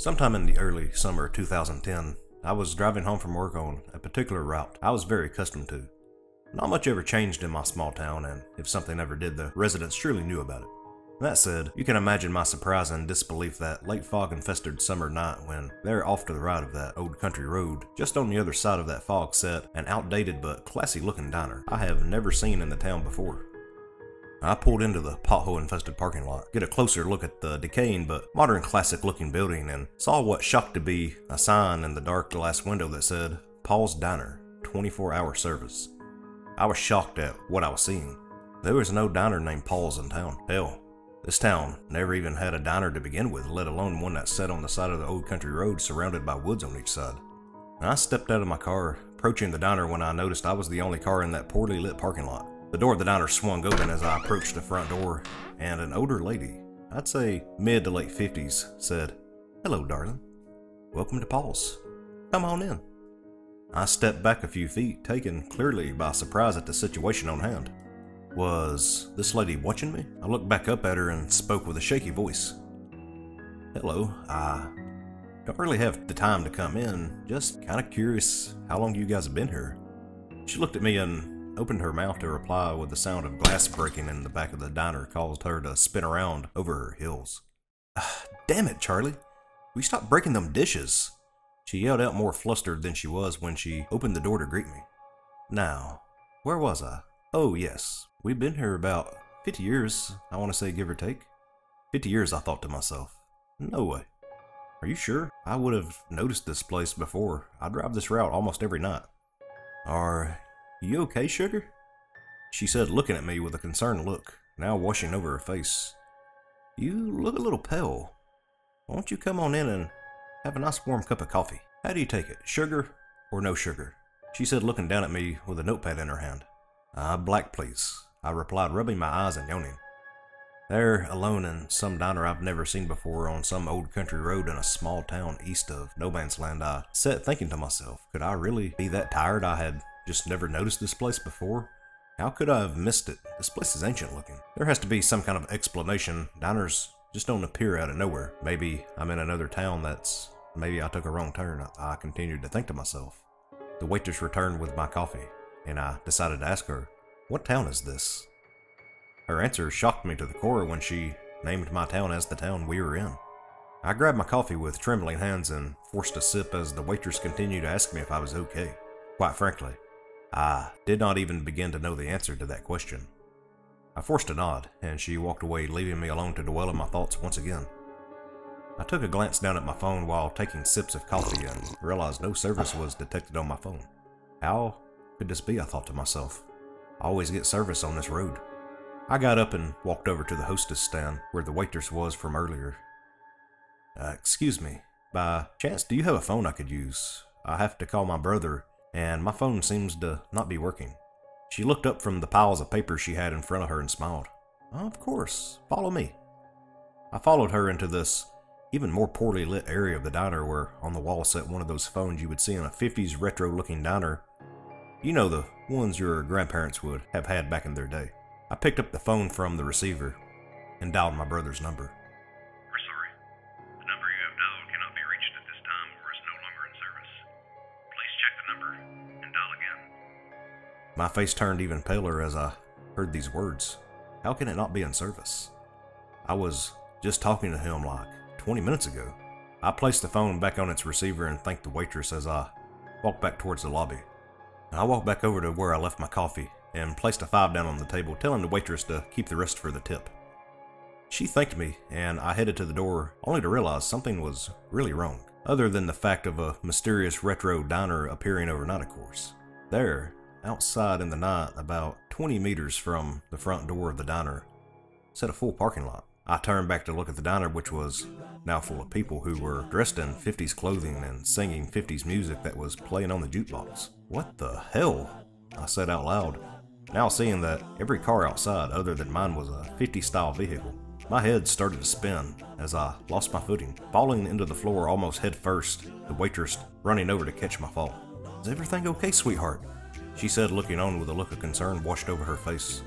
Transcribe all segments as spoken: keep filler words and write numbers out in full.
Sometime in the early summer two thousand ten, I was driving home from work on a particular route I was very accustomed to. Not much ever changed in my small town, and if something ever did, the residents surely knew about it. That said, you can imagine my surprise and disbelief that late fog-infested summer night when there off to the right of that old country road, just on the other side of that fog set, an outdated but classy-looking diner I have never seen in the town before. I pulled into the pothole-infested parking lot, get a closer look at the decaying but modern classic-looking building, and saw what shocked to be a sign in the dark glass window that said, Paul's Diner, twenty-four hour service. I was shocked at what I was seeing. There was no diner named Paul's in town. Hell, this town never even had a diner to begin with, let alone one that sat on the side of the old country road surrounded by woods on each side. And I stepped out of my car, approaching the diner when I noticed I was the only car in that poorly lit parking lot. The door of the diner swung open as I approached the front door, and an older lady, I'd say mid to late fifties, said, "Hello, darling. Welcome to Paul's. Come on in." I stepped back a few feet, taken clearly by surprise at the situation on hand. Was this lady watching me? I looked back up at her and spoke with a shaky voice. "Hello, I don't really have the time to come in, just kind of curious how long you guys have been here." She looked at me and opened her mouth to reply with the sound of glass breaking in the back of the diner caused her to spin around over her heels. "Ah, damn it, Charlie. Will you stop breaking them dishes?" She yelled out more flustered than she was when she opened the door to greet me. Now, where was I? Oh yes, we've been here about fifty years, I want to say, give or take. fifty years, I thought to myself. No way. Are you sure? I would have noticed this place before. I drive this route almost every night. Are you okay, sugar? She said, looking at me with a concerned look, now washing over her face. You look a little pale. Won't you come on in and have a nice warm cup of coffee? How do you take it, sugar or no sugar? She said, looking down at me with a notepad in her hand. Ah, black, please, I replied, rubbing my eyes and yawning. There, alone in some diner I've never seen before on some old country road in a small town east of no man's land, I sat thinking to myself, could I really be that tired? I had just never noticed this place before. How could I have missed it? This place is ancient looking. There has to be some kind of explanation. Diners just don't appear out of nowhere. Maybe I'm in another town that's... Maybe I took a wrong turn, I continued to think to myself. The waitress returned with my coffee, and I decided to ask her, what town is this? Her answer shocked me to the core when she named my town as the town we were in. I grabbed my coffee with trembling hands and forced a sip as the waitress continued to ask me if I was okay. Quite frankly, I did not even begin to know the answer to that question. I forced a nod, and she walked away, leaving me alone to dwell on my thoughts once again. I took a glance down at my phone while taking sips of coffee and realized no service was detected on my phone. How could this be, I thought to myself. I always get service on this road. I got up and walked over to the hostess stand where the waitress was from earlier. Uh, excuse me, by chance, do you have a phone I could use? I have to call my brother, and my phone seems to not be working. She looked up from the piles of papers she had in front of her and smiled. Of course, follow me. I followed her into this even more poorly lit area of the diner where on the wall sat one of those phones you would see in a fifties retro looking diner. You know, the ones your grandparents would have had back in their day. I picked up the phone from the receiver and dialed my brother's number. My face turned even paler as I heard these words. How can it not be in service? I was just talking to him like twenty minutes ago. I placed the phone back on its receiver and thanked the waitress as I walked back towards the lobby. I walked back over to where I left my coffee and placed a five down on the table, telling the waitress to keep the rest for the tip. She thanked me, and I headed to the door, only to realize something was really wrong, other than the fact of a mysterious retro diner appearing overnight, of course. There, outside in the night, about twenty meters from the front door of the diner, sat a full parking lot. I turned back to look at the diner, which was now full of people who were dressed in fifties clothing and singing fifties music that was playing on the jukebox. What the hell? I said out loud, now seeing that every car outside other than mine was a fifties-style vehicle. My head started to spin as I lost my footing, falling into the floor almost head first, the waitress running over to catch my fall. "Is everything okay, sweetheart?" she said, looking on with a look of concern washed over her face.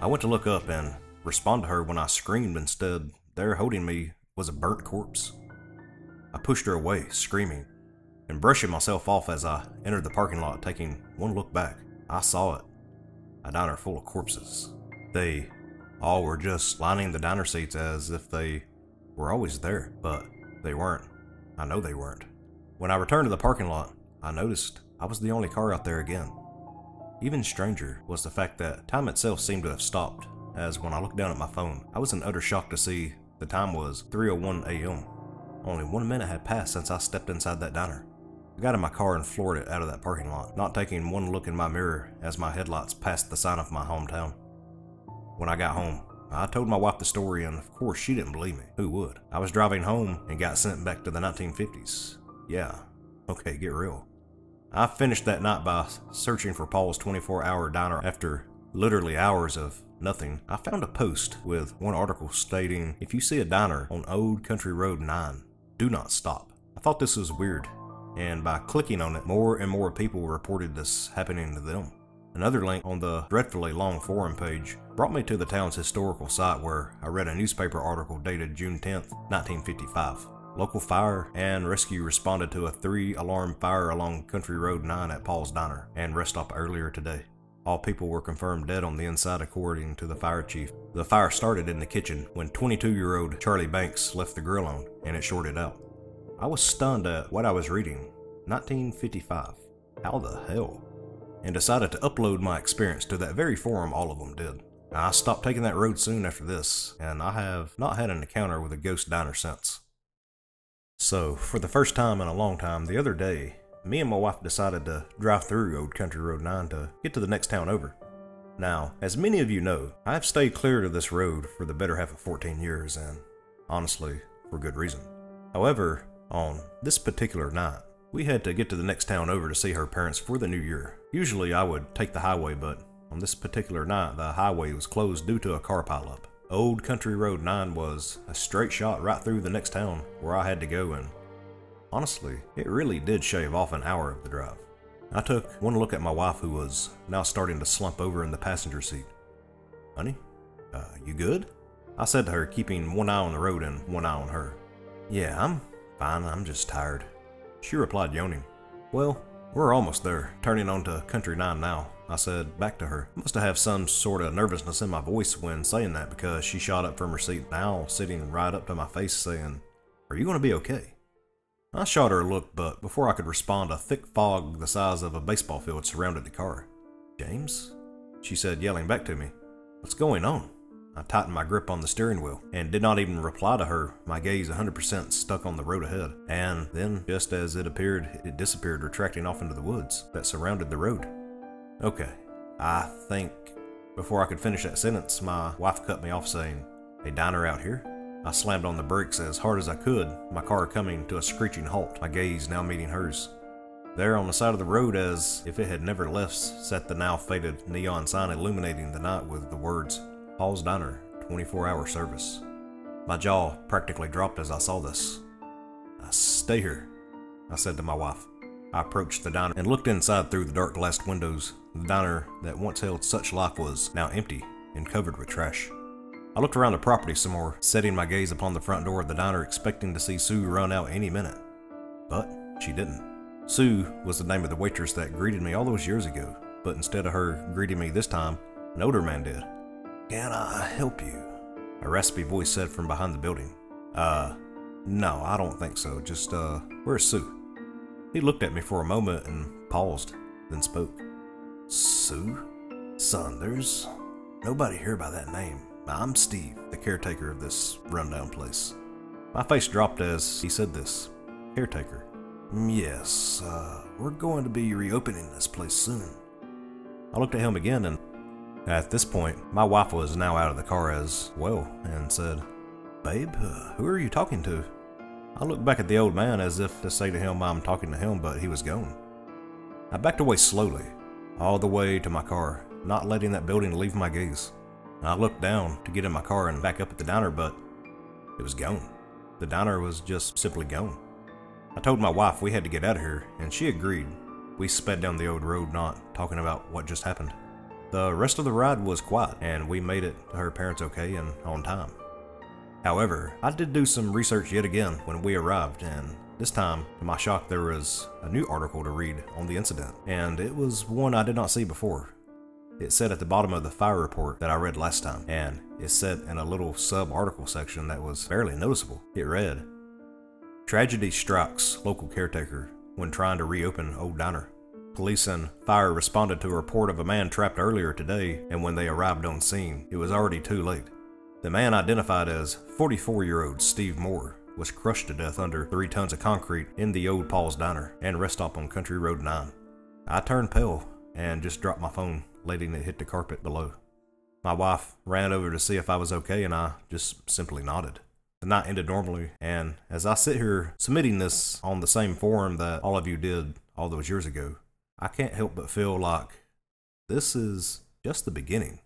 I went to look up and respond to her when I screamed. Instead, there holding me was a burnt corpse. I pushed her away, screaming, and brushing myself off as I entered the parking lot, taking one look back. I saw it. A diner full of corpses. They all were just lining the diner seats as if they were always there, but they weren't. I know they weren't. When I returned to the parking lot, I noticed I was the only car out there again. Even stranger was the fact that time itself seemed to have stopped, as when I looked down at my phone, I was in utter shock to see the time was three oh one a m Only one minute had passed since I stepped inside that diner. I got in my car and floored it out of that parking lot, not taking one look in my mirror as my headlights passed the sign of my hometown. When I got home, I told my wife the story, and of course she didn't believe me. Who would? I was driving home and got sent back to the nineteen fifties. Yeah, okay, get real. I finished that night by searching for Paul's twenty-four hour diner. After literally hours of nothing, I found a post with one article stating, "If you see a diner on Old Country Road nine, do not stop." I thought this was weird, and by clicking on it, more and more people reported this happening to them. Another link on the dreadfully long forum page brought me to the town's historical site, where I read a newspaper article dated June tenth, nineteen fifty-five. Local fire and rescue responded to a three alarm fire along Country Road nine at Paul's Diner and rest stop earlier today. All people were confirmed dead on the inside, according to the fire chief. The fire started in the kitchen when twenty-two year old Charlie Banks left the grill on, and it shorted out. I was stunned at what I was reading. nineteen fifty-five. How the hell? And decided to upload my experience to that very forum all of them did. I stopped taking that road soon after this, and I have not had an encounter with a ghost diner since. So, for the first time in a long time, the other day, me and my wife decided to drive through Old Country Road nine to get to the next town over. Now, as many of you know, I have stayed clear of this road for the better half of fourteen years, and honestly, for good reason. However, on this particular night, we had to get to the next town over to see her parents for the new year. Usually I would take the highway, but on this particular night, the highway was closed due to a car pileup. Old Country Road nine was a straight shot right through the next town where I had to go, and honestly, it really did shave off an hour of the drive. I took one look at my wife, who was now starting to slump over in the passenger seat. "Honey, uh, you good?" I said to her, keeping one eye on the road and one eye on her. "Yeah, I'm fine. I'm just tired," she replied, yawning. "Well, we're almost there, turning onto Country nine now," I said back to her. I must have some sort of nervousness in my voice when saying that, because she shot up from her seat, now sitting right up to my face, saying, "Are you going to be okay?" I shot her a look, but before I could respond, a thick fog the size of a baseball field surrounded the car. "James?" she said, yelling back to me. "What's going on?" I tightened my grip on the steering wheel and did not even reply to her, my gaze one hundred percent stuck on the road ahead. And then, just as it appeared, it disappeared, retracting off into the woods that surrounded the road. "Okay, I think..." Before I could finish that sentence, my wife cut me off, saying, "A diner out here?" I slammed on the brakes as hard as I could, my car coming to a screeching halt, my gaze now meeting hers. There on the side of the road, as if it had never left, sat the now faded neon sign illuminating the night with the words, "Paul's Diner, twenty-four hour service." My jaw practically dropped as I saw this. "I stay here," I said to my wife. I approached the diner and looked inside through the dark glassed windows. The diner that once held such life was now empty and covered with trash. I looked around the property some more, setting my gaze upon the front door of the diner, expecting to see Sue run out any minute. But she didn't. Sue was the name of the waitress that greeted me all those years ago, but instead of her greeting me this time, an older man did. "Can I help you?" a raspy voice said from behind the building. Uh, no, I don't think so. Just, uh, where's Sue?" He looked at me for a moment and paused, then spoke. "Sue? Son, there's nobody here by that name. I'm Steve, the caretaker of this rundown place." My face dropped as he said this. "Caretaker?" "Yes, uh, we're going to be reopening this place soon." I looked at him again, and at this point, my wife was now out of the car as well, and said, "Babe, uh, who are you talking to?" I looked back at the old man as if to say to him I'm talking to him, but he was gone. I backed away slowly, all the way to my car, not letting that building leave my gaze. I looked down to get in my car and back up at the diner, but it was gone. The diner was just simply gone. I told my wife we had to get out of here, and she agreed. We sped down the old road, not talking about what just happened. The rest of the ride was quiet, and we made it to her parents okay and on time. However, I did do some research yet again when we arrived, and This time, to my shock, there was a new article to read on the incident, and it was one I did not see before. It said at the bottom of the fire report that I read last time, and it said in a little sub-article section that was barely noticeable. It read, "Tragedy strikes local caretaker when trying to reopen Old Diner. Police and fire responded to a report of a man trapped earlier today, and when they arrived on scene, it was already too late. The man, identified as forty-four-year-old Steve Moore, was crushed to death under three tons of concrete in the old Paul's Diner and rest stop on Country Road nine. I turned pale and just dropped my phone, letting it hit the carpet below. My wife ran over to see if I was okay, and I just simply nodded. The night ended normally, and as I sit here submitting this on the same forum that all of you did all those years ago, I can't help but feel like this is just the beginning.